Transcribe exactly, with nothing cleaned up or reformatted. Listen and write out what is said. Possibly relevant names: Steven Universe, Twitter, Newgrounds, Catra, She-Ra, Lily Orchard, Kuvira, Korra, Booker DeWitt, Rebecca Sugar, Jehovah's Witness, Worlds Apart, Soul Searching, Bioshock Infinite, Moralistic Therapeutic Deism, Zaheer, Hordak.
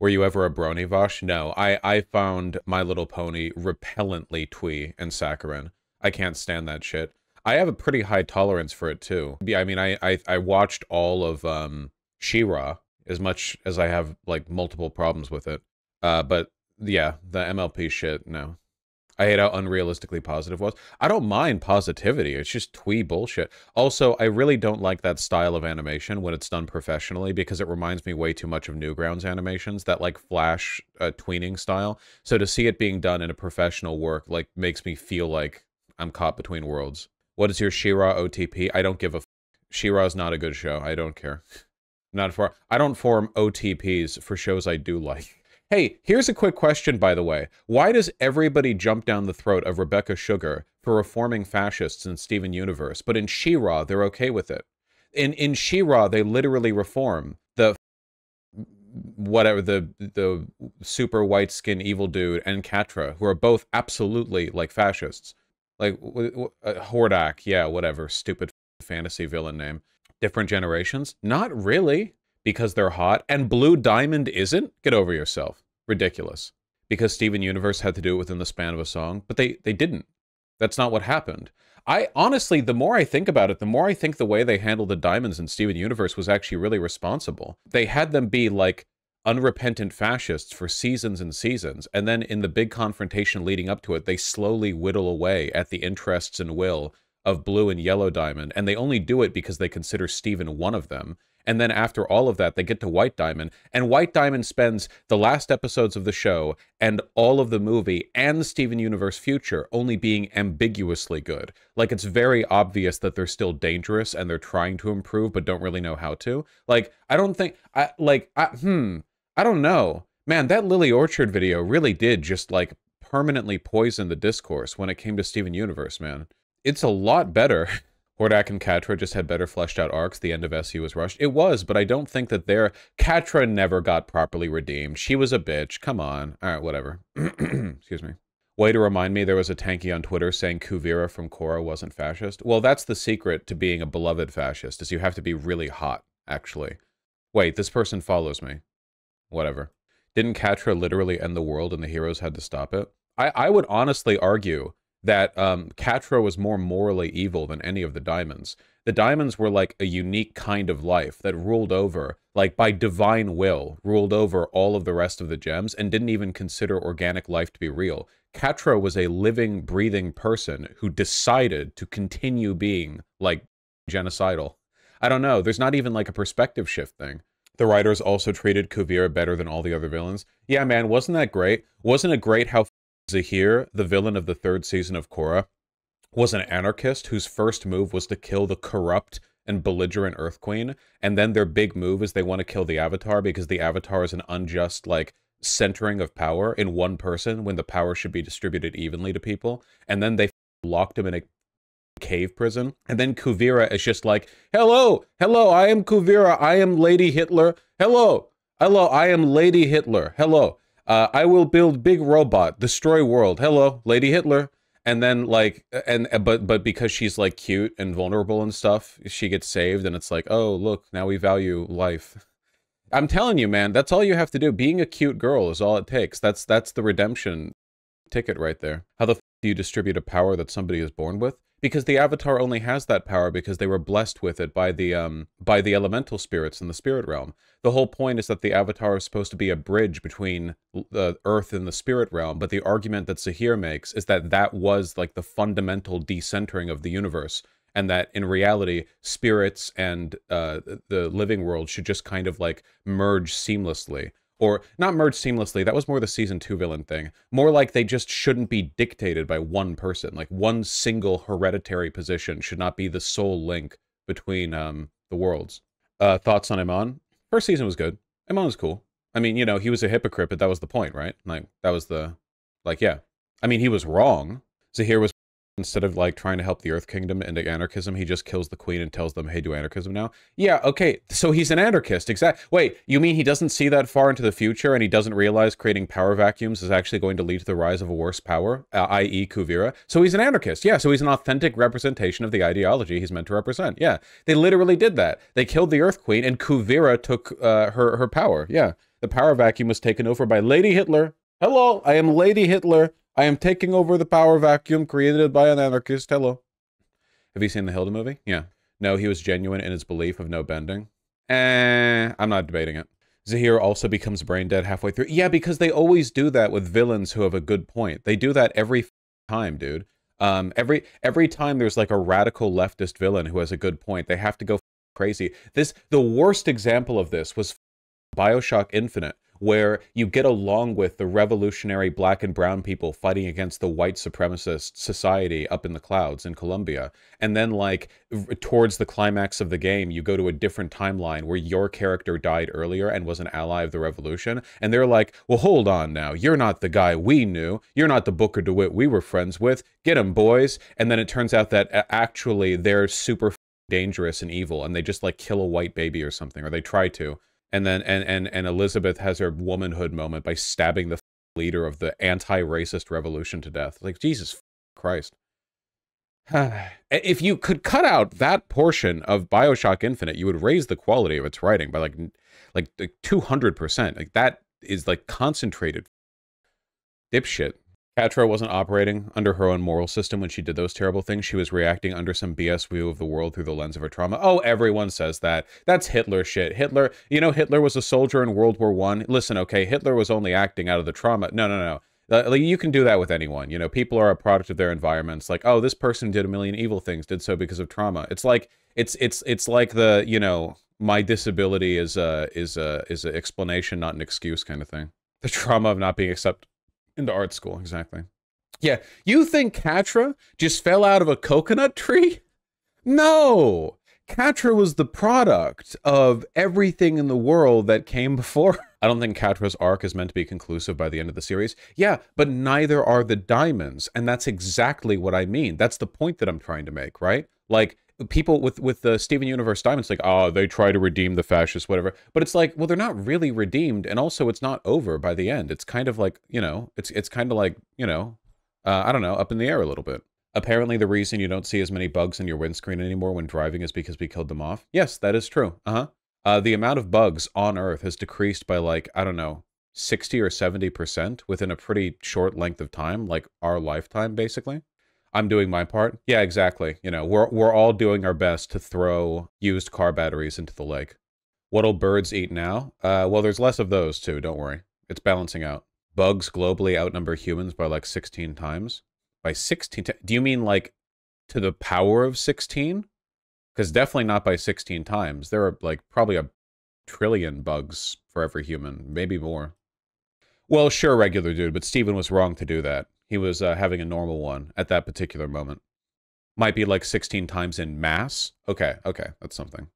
Were you ever a brony, Vaush? No, I, I found My Little Pony repellently twee and saccharine. I can't stand that shit. I have a pretty high tolerance for it, too. Yeah, I mean, I, I, I watched all of um, She-Ra, as much as I have, like, multiple problems with it. Uh, but, yeah, the M L P shit, no. I hate how unrealistically positive it was. I don't mind positivity. It's just twee bullshit. Also, I really don't like that style of animation when it's done professionally, because it reminds me way too much of Newgrounds animations, that like flash uh, tweening style. So to see it being done in a professional work like makes me feel like I'm caught between worlds. What is your She-Ra O T P? I don't give a f. She-Ra's not a good show. I don't care. Not for. I don't form O T Ps for shows I do like. Hey, here's a quick question, by the way. Why does everybody jump down the throat of Rebecca Sugar for reforming fascists in Steven Universe, but in She-Ra, they're okay with it? In in She-Ra, they literally reform the whatever, the the super white skin evil dude and Catra, who are both absolutely like fascists. Like, uh, Hordak, yeah, whatever, stupid fantasy villain name. Different generations? Not really. Because they're hot, and Blue Diamond isn't? Get over yourself. Ridiculous. Because Steven Universe had to do it within the span of a song, but they, they didn't. That's not what happened. I honestly, the more I think about it, the more I think the way they handled the Diamonds in Steven Universe was actually really responsible. They had them be like unrepentant fascists for seasons and seasons, and then in the big confrontation leading up to it, they slowly whittle away at the interests and will of Blue and Yellow Diamond, and they only do it because they consider Steven one of them. And then after all of that, they get to White Diamond, and White Diamond spends the last episodes of the show and all of the movie and Steven Universe future only being ambiguously good. Like, it's very obvious that they're still dangerous and they're trying to improve, but don't really know how to. Like, I don't think, I like, I, hmm, I don't know. Man, that Lily Orchard video really did just, like, permanently poison the discourse when it came to Steven Universe, man. It's a lot better. Hordak and Catra just had better fleshed out arcs. The end of S U was rushed. It was, but I don't think that they're... Catra never got properly redeemed. She was a bitch. Come on. All right, whatever. Excuse me. Way to remind me, there was a tankie on Twitter saying Kuvira from Korra wasn't fascist. Well, that's the secret to being a beloved fascist, is you have to be really hot, actually. Wait, this person follows me. Whatever. Didn't Catra literally end the world and the heroes had to stop it? I, I would honestly argue that um, Catra was more morally evil than any of the Diamonds. The Diamonds were like a unique kind of life that ruled over, like by divine will, ruled over all of the rest of the gems and didn't even consider organic life to be real. Catra was a living, breathing person who decided to continue being, like, genocidal. I don't know, there's not even like a perspective shift thing. The writers also treated Kuvira better than all the other villains. Yeah, man, wasn't that great? Wasn't it great how Zaheer, the villain of the third season of Korra, was an anarchist whose first move was to kill the corrupt and belligerent Earth Queen, and then their big move is they want to kill the Avatar because the Avatar is an unjust, like, centering of power in one person when the power should be distributed evenly to people, and then they locked him in a cave prison, and then Kuvira is just like, hello, hello, I am Kuvira, I am Lady Hitler, hello, hello, I am Lady Hitler, hello. Uh, I will build big robot, destroy world. Hello, Lady Hitler. And then like, and but but because she's like cute and vulnerable and stuff, she gets saved, and it's like, oh look, now we value life. I'm telling you, man, that's all you have to do. Being a cute girl is all it takes. That's that's the redemption ticket right there. How the f do you distribute a power that somebody is born with? Because the Avatar only has that power because they were blessed with it by the um by the elemental spirits in the spirit realm. The whole point is that the Avatar is supposed to be a bridge between the Earth and the spirit realm, but the argument that Zaheer makes is that that was like the fundamental decentering of the universe, and that in reality, spirits and uh, the living world should just kind of like merge seamlessly. Or not merge seamlessly, that was more the season two villain thing. More like they just shouldn't be dictated by one person. Like one single hereditary position should not be the sole link between um, the worlds. Uh, thoughts on Iman? First season was good. Iman was cool. I mean, you know, he was a hypocrite, but that was the point, right? Like, that was the, like, yeah. I mean, he was wrong. Zaheer was, instead of like trying to help the Earth Kingdom into anarchism, he just kills the Queen and tells them, hey, do anarchism now? Yeah, okay, so he's an anarchist, exactly. Wait, you mean he doesn't see that far into the future and he doesn't realize creating power vacuums is actually going to lead to the rise of a worse power, uh, that is. Kuvira? So he's an anarchist, yeah, so he's an authentic representation of the ideology he's meant to represent, yeah. They literally did that. They killed the Earth Queen and Kuvira took uh, her, her power, yeah. The power vacuum was taken over by Lady Hitler. Hello, I am Lady Hitler. I am taking over the power vacuum created by an anarchist. Hello. Have you seen the Hilda movie? Yeah. No, he was genuine in his belief of no bending. Eh, I'm not debating it. Zaheer also becomes brain dead halfway through. Yeah, because they always do that with villains who have a good point. They do that every time, dude. Um, every every time there's like a radical leftist villain who has a good point, they have to go crazy. This the worst example of this was Bioshock Infinite, where you get along with the revolutionary black and brown people fighting against the white supremacist society up in the clouds in Colombia. And then like towards the climax of the game, you go to a different timeline where your character died earlier and was an ally of the revolution. And they're like, well, hold on now. You're not the guy we knew. You're not the Booker DeWitt we were friends with. Get him, boys. And then it turns out that actually they're super dangerous and evil. And they just like kill a white baby or something, or they try to. And then and, and, and Elizabeth has her womanhood moment by stabbing the leader of the anti-racist revolution to death. Like, Jesus Christ. If you could cut out that portion of Bioshock Infinite, you would raise the quality of its writing by like like, like two hundred percent. Like, that is like concentrated dipshit. Catra wasn't operating under her own moral system when she did those terrible things. She was reacting under some B S view of the world through the lens of her trauma. Oh, everyone says that. That's Hitler shit. Hitler, you know, Hitler was a soldier in World War One. Listen, okay, Hitler was only acting out of the trauma. No, no, no. Uh, like, you can do that with anyone. You know, people are a product of their environments. Like, oh, this person did a million evil things, did so because of trauma. It's like, it's, it's, it's like the, you know, my disability is a, is a, is an explanation, not an excuse kind of thing. The trauma of not being accepted into art school, exactly. Yeah, you think Katra just fell out of a coconut tree? No! Katra was the product of everything in the world that came before. I don't think Katra's arc is meant to be conclusive by the end of the series. Yeah, but neither are the diamonds, and that's exactly what I mean. That's the point that I'm trying to make, right? Like, people with, with the Steven Universe diamonds, like, oh, they try to redeem the fascists, whatever. But it's like, well, they're not really redeemed. And also, it's not over by the end. It's kind of like, you know, it's, it's kind of like, you know, uh, I don't know, up in the air a little bit. Apparently, the reason you don't see as many bugs in your windscreen anymore when driving is because we killed them off. Yes, that is true. Uh-huh. Uh, the amount of bugs on Earth has decreased by, like, I don't know, sixty or seventy percent within a pretty short length of time, like our lifetime, basically. I'm doing my part. Yeah, exactly. You know, we're, we're all doing our best to throw used car batteries into the lake. What'll birds eat now? Uh, well, there's less of those too, don't worry. It's balancing out. Bugs globally outnumber humans by like sixteen times. By sixteen times? Do you mean like to the power of sixteen? Because definitely not by sixteen times. There are like probably a trillion bugs for every human, maybe more. Well, sure, regular dude, but Steven was wrong to do that. He was uh, having a normal one at that particular moment. Might be like sixteen times in mass. Okay, okay, that's something.